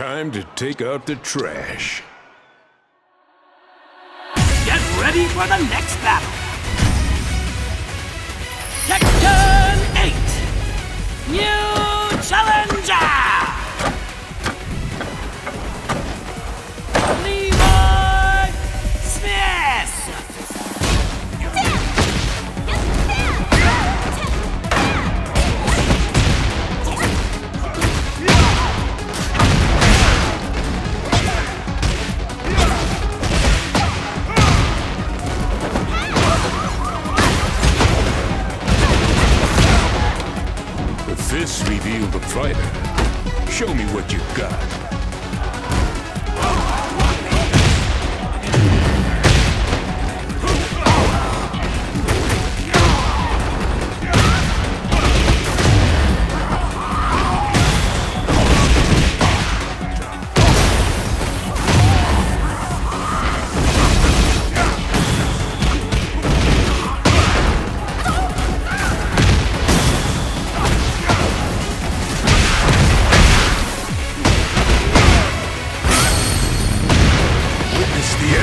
Time to take out the trash. Get ready for the next battle! Section 8! New challenger! Levi Smith. This reveal the fighter. Show me what you got.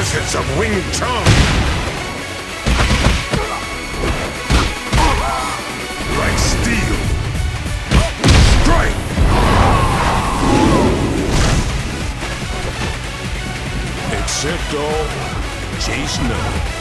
It's a Wing Chun! Like steel! Strike! Except all, chase none.